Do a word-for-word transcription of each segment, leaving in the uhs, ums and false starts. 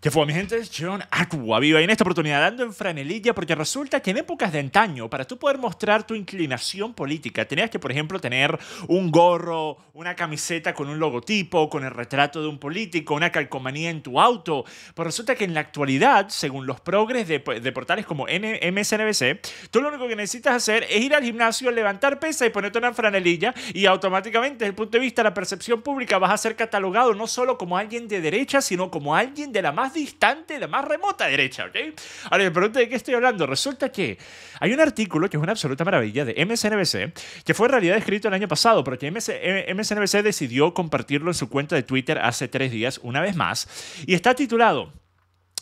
Que fue mi gente, John Aqua Viva. Y en esta oportunidad ando en franelilla porque resulta que en épocas de antaño, para tú poder mostrar tu inclinación política, tenías que, por ejemplo, tener un gorro, una camiseta con un logotipo, con el retrato de un político, una calcomanía en tu auto. Pues resulta que en la actualidad, según los progres de, de portales como M S N B C, tú lo único que necesitas hacer es ir al gimnasio, levantar pesa y ponerte una franelilla, y automáticamente, desde el punto de vista de la percepción pública, vas a ser catalogado no solo como alguien de derecha, sino como alguien de la más distante, la más remota derecha, ¿ok? Ahora me pregunto de qué estoy hablando. Resulta que hay un artículo que es una absoluta maravilla de M S N B C, que fue en realidad escrito el año pasado, pero que M S N B C decidió compartirlo en su cuenta de Twitter hace tres días, una vez más, y está titulado: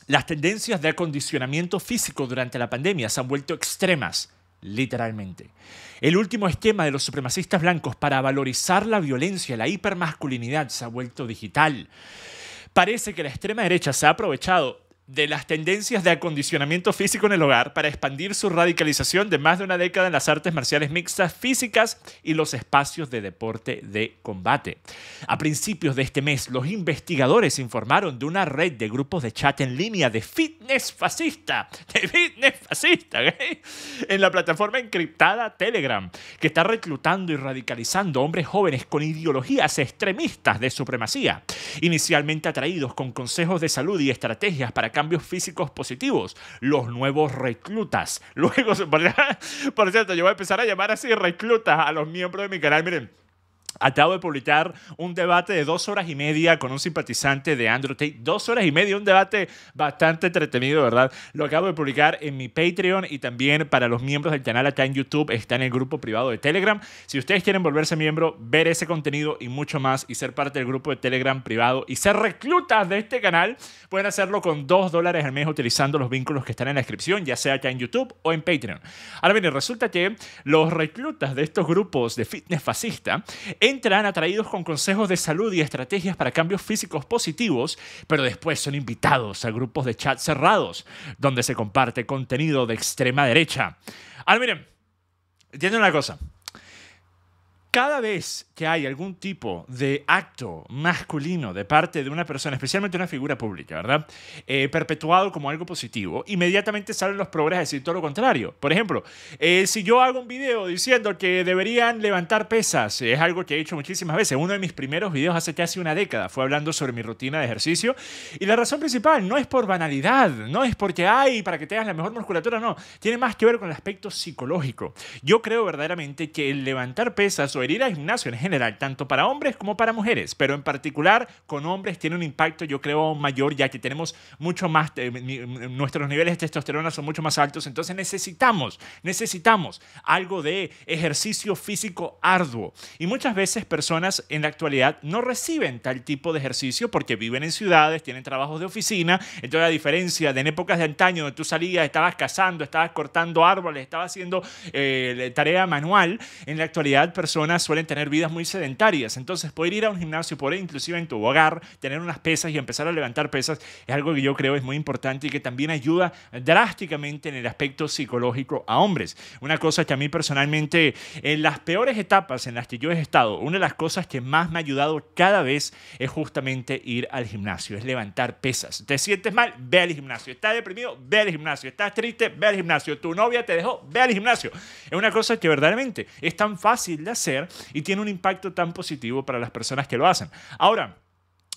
las tendencias de acondicionamiento físico durante la pandemia se han vuelto extremas, literalmente. El último esquema de los supremacistas blancos para valorizar la violencia y la hipermasculinidad se ha vuelto digital. Parece que la extrema derecha se ha aprovechado de las tendencias de acondicionamiento físico en el hogar para expandir su radicalización de más de una década en las artes marciales mixtas físicas y los espacios de deporte de combate. A principios de este mes, los investigadores informaron de una red de grupos de chat en línea de fitness fascista, de fitness fascista, ¿okay?, en la plataforma encriptada Telegram, que está reclutando y radicalizando hombres jóvenes con ideologías extremistas de supremacía, inicialmente atraídos con consejos de salud y estrategias para cambios físicos positivos. Los nuevos reclutas. Luego, por cierto, yo voy a empezar a llamar así reclutas a los miembros de mi canal. Miren, acabo de publicar un debate de dos horas y media con un simpatizante de Andrew Tate. Dos horas y media, un debate bastante entretenido, ¿verdad? Lo acabo de publicar en mi Patreon y también para los miembros del canal acá en YouTube. Está en el grupo privado de Telegram. Si ustedes quieren volverse miembro, ver ese contenido y mucho más y ser parte del grupo de Telegram privado y ser reclutas de este canal, pueden hacerlo con dos dólares al mes utilizando los vínculos que están en la descripción, ya sea acá en YouTube o en Patreon. Ahora bien, resulta que los reclutas de estos grupos de fitness fascista entran atraídos con consejos de salud y estrategias para cambios físicos positivos, pero después son invitados a grupos de chat cerrados, donde se comparte contenido de extrema derecha. Ahora miren, entienden una cosa. Cada vez que hay algún tipo de acto masculino de parte de una persona, especialmente una figura pública, ¿verdad?, Eh, perpetuado como algo positivo, inmediatamente salen los progres a decir todo lo contrario. Por ejemplo, eh, si yo hago un video diciendo que deberían levantar pesas, es algo que he hecho muchísimas veces. Uno de mis primeros videos hace casi una década fue hablando sobre mi rutina de ejercicio, y la razón principal no es por banalidad, no es porque hay para que tengas la mejor musculatura, no. Tiene más que ver con el aspecto psicológico. Yo creo verdaderamente que el levantar pesas o ir al gimnasio en general, tanto para hombres como para mujeres, pero en particular con hombres tiene un impacto, yo creo, mayor, ya que tenemos mucho más, eh, nuestros niveles de testosterona son mucho más altos, entonces necesitamos, necesitamos algo de ejercicio físico arduo. Y muchas veces personas en la actualidad no reciben tal tipo de ejercicio porque viven en ciudades, tienen trabajos de oficina, entonces a diferencia de en épocas de antaño donde tú salías, estabas cazando, estabas cortando árboles, estabas haciendo eh, tarea manual, en la actualidad personas suelen tener vidas muy sedentarias. Entonces poder ir a un gimnasio, poder inclusive en tu hogar tener unas pesas y empezar a levantar pesas es algo que yo creo es muy importante y que también ayuda drásticamente en el aspecto psicológico a hombres. Una cosa que a mí personalmente, en las peores etapas en las que yo he estado, una de las cosas que más me ha ayudado cada vez es justamente ir al gimnasio, es levantar pesas. ¿Te sientes mal? Ve al gimnasio. ¿Estás deprimido? Ve al gimnasio. ¿Estás triste? Ve al gimnasio. ¿Tu novia te dejó? Ve al gimnasio. Es una cosa que verdaderamente es tan fácil de hacer y tiene un impacto tan positivo para las personas que lo hacen. Ahora,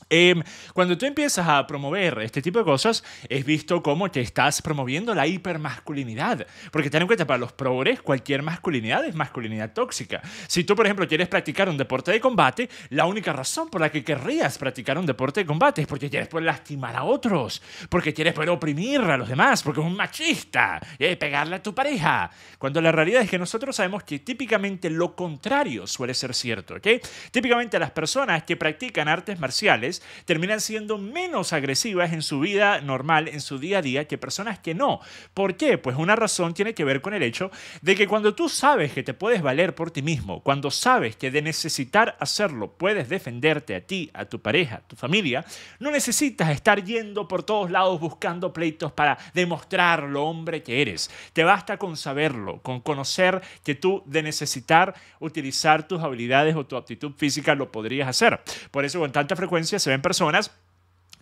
Eh, cuando tú empiezas a promover este tipo de cosas, es visto como que estás promoviendo la hipermasculinidad, porque ten en cuenta, para los progres cualquier masculinidad es masculinidad tóxica. Si tú, por ejemplo, quieres practicar un deporte de combate, la única razón por la que querrías practicar un deporte de combate es porque quieres poder lastimar a otros, porque quieres poder oprimir a los demás, porque es un machista, eh, pegarle a tu pareja, cuando la realidad es que nosotros sabemos que típicamente lo contrario suele ser cierto, ¿ok? Típicamente las personas que practican artes marciales terminan siendo menos agresivas en su vida normal, en su día a día, que personas que no. ¿Por qué? Pues una razón tiene que ver con el hecho de que cuando tú sabes que te puedes valer por ti mismo, cuando sabes que de necesitar hacerlo puedes defenderte a ti, a tu pareja, a tu familia, no necesitas estar yendo por todos lados buscando pleitos para demostrar lo hombre que eres. Te basta con saberlo, con conocer que tú de necesitar utilizar tus habilidades o tu aptitud física lo podrías hacer. Por eso con tanta frecuencia se ven personas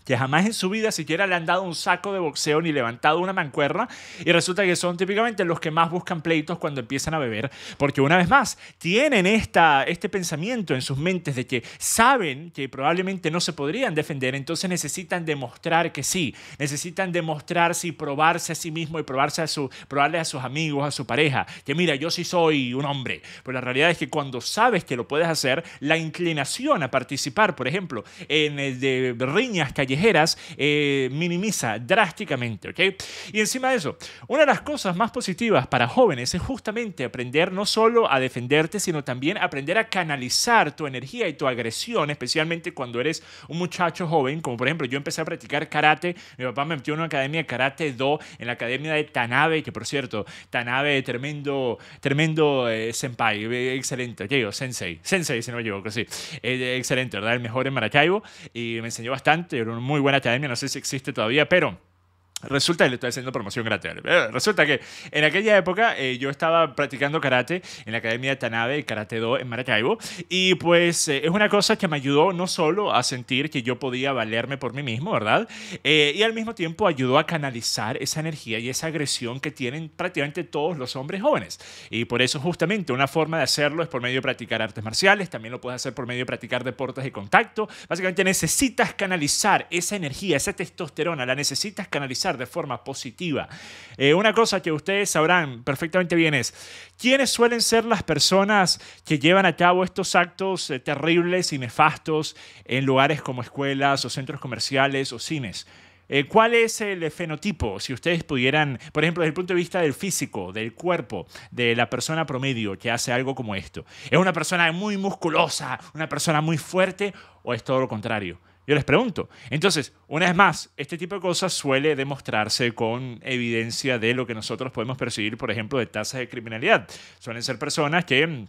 que jamás en su vida siquiera le han dado un saco de boxeo ni levantado una mancuerna, y resulta que son típicamente los que más buscan pleitos cuando empiezan a beber, porque una vez más tienen esta, este pensamiento en sus mentes de que saben que probablemente no se podrían defender, entonces necesitan demostrar que sí, necesitan demostrarse y probarse a sí mismo y probarse a su, probarle a sus amigos, a su pareja, que mira, yo sí soy un hombre. Pero la realidad es que cuando sabes que lo puedes hacer, la inclinación a participar, por ejemplo, en el de riñas callejeras, eh, minimiza drásticamente, ¿ok? Y encima de eso, una de las cosas más positivas para jóvenes es justamente aprender no solo a defenderte, sino también aprender a canalizar tu energía y tu agresión, especialmente cuando eres un muchacho joven, como por ejemplo yo empecé a practicar karate, mi papá me metió en una academia de Karate Do, en la academia de Tanabe, que por cierto, Tanabe, tremendo, tremendo eh, senpai, eh, excelente, ¿ok? O sensei, sensei si no me equivoco, sí, eh, excelente, ¿verdad? El mejor en Maracaibo, y me enseñó bastante, era una muy buena academia, no sé si existe todavía, pero resulta que le estoy haciendo promoción gratis. Resulta que en aquella época eh, yo estaba practicando karate en la academia Tanabe, el Karate Do en Maracaibo, y pues eh, es una cosa que me ayudó no solo a sentir que yo podía valerme por mí mismo, ¿verdad? Eh, y al mismo tiempo ayudó a canalizar esa energía y esa agresión que tienen prácticamente todos los hombres jóvenes. Y por eso justamente una forma de hacerlo es por medio de practicar artes marciales, también lo puedes hacer por medio de practicar deportes de contacto. Básicamente necesitas canalizar esa energía, esa testosterona, la necesitas canalizar de forma positiva. Eh, una cosa que ustedes sabrán perfectamente bien es quiénes suelen ser las personas que llevan a cabo estos actos eh, terribles y nefastos en lugares como escuelas o centros comerciales o cines. Eh, ¿Cuál es el fenotipo? Si ustedes pudieran, por ejemplo, desde el punto de vista del físico, del cuerpo, de la persona promedio que hace algo como esto. ¿Es una persona muy musculosa, una persona muy fuerte o es todo lo contrario? Yo les pregunto. Entonces, una vez más, este tipo de cosas suele demostrarse con evidencia de lo que nosotros podemos percibir, por ejemplo, de tasas de criminalidad. Suelen ser personas que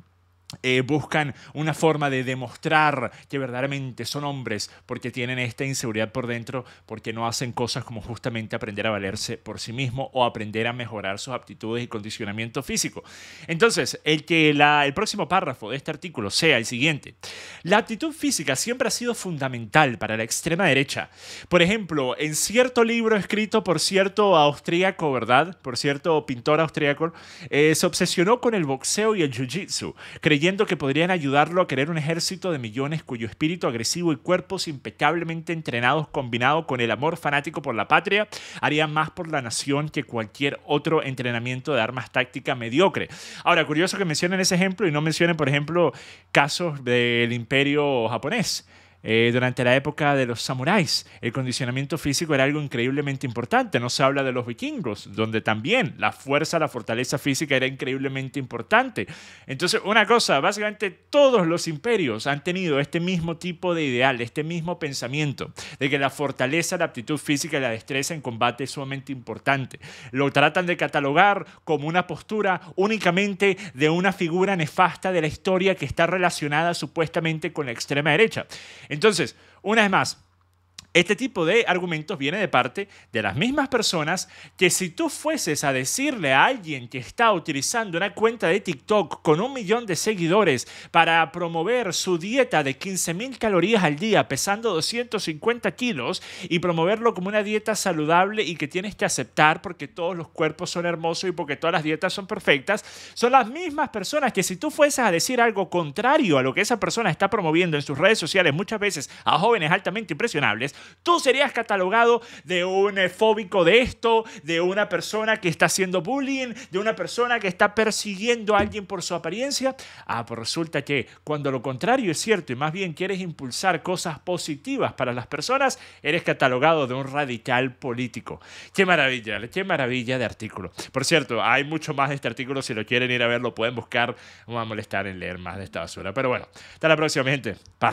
Eh, buscan una forma de demostrar que verdaderamente son hombres porque tienen esta inseguridad por dentro, porque no hacen cosas como justamente aprender a valerse por sí mismo o aprender a mejorar sus aptitudes y condicionamiento físico. Entonces, el que la, el próximo párrafo de este artículo sea el siguiente. La aptitud física siempre ha sido fundamental para la extrema derecha. Por ejemplo, en cierto libro escrito por cierto austríaco, ¿verdad? Por cierto pintor austríaco, eh, se obsesionó con el boxeo y el jiu-jitsu, creyendo que podrían ayudarlo a crear un ejército de millones cuyo espíritu agresivo y cuerpos impecablemente entrenados combinado con el amor fanático por la patria harían más por la nación que cualquier otro entrenamiento de armas táctica mediocre. Ahora, curioso que mencionen ese ejemplo y no mencionen, por ejemplo, casos del Imperio japonés. Eh, durante la época de los samuráis, el condicionamiento físico era algo increíblemente importante. No se habla de los vikingos, donde también la fuerza, la fortaleza física era increíblemente importante. Entonces, una cosa, básicamente todos los imperios han tenido este mismo tipo de ideal, este mismo pensamiento, de que la fortaleza, la aptitud física y la destreza en combate es sumamente importante. Lo tratan de catalogar como una postura únicamente de una figura nefasta de la historia que está relacionada supuestamente con la extrema derecha. Entonces, una vez más, este tipo de argumentos viene de parte de las mismas personas que si tú fueses a decirle a alguien que está utilizando una cuenta de TikTok con un millón de seguidores para promover su dieta de quince mil calorías al día pesando doscientos cincuenta kilos y promoverlo como una dieta saludable y que tienes que aceptar porque todos los cuerpos son hermosos y porque todas las dietas son perfectas, son las mismas personas que si tú fueses a decir algo contrario a lo que esa persona está promoviendo en sus redes sociales, muchas veces a jóvenes altamente impresionables, tú serías catalogado de un fóbico de esto, de una persona que está haciendo bullying, de una persona que está persiguiendo a alguien por su apariencia. Ah, pues resulta que cuando lo contrario es cierto y más bien quieres impulsar cosas positivas para las personas, eres catalogado de un radical político. ¡Qué maravilla! ¡Qué maravilla de artículo! Por cierto, hay mucho más de este artículo. Si lo quieren ir a ver, lo pueden buscar. No me voy a molestar en leer más de esta basura. Pero bueno, hasta la próxima, mi gente. Paz.